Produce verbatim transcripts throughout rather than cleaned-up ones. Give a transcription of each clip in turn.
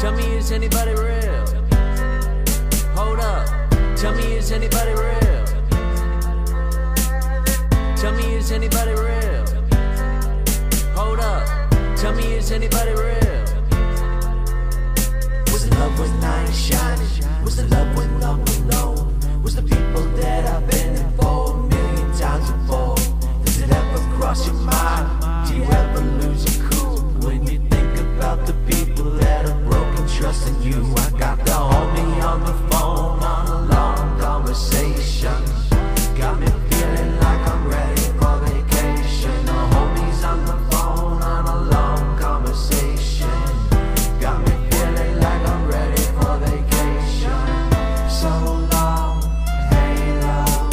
Tell me, is anybody real? Hold up. Tell me, is anybody real? Tell me, is anybody real? Hold up. Tell me, is anybody real? Was the love when I ain't shining? Was the love when I'm alone? Was the people that I've been involved a million times before? Does it ever cross your mind? Do you ever lose your cool when you think about the people that have broken trust in you? I got the homie on the phone on a long conversation. Got me feeling like I'm ready for vacation. The homie's on the phone on a long conversation. Got me feeling like I'm ready for vacation. So long, hey love,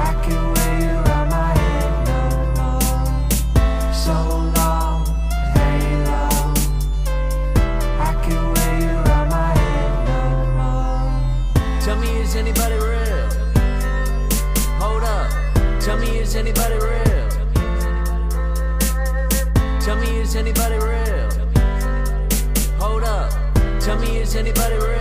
I can't wear you around my head no more. So long, hey love, I can't wear you around my head no more. Tell me, is anybody real? Hold up. Tell me, is anybody real? Tell me, is anybody real? Hold up. Tell me, is anybody real?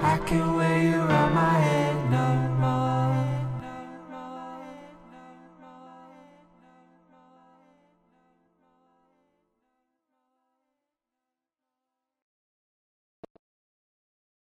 I can't wait.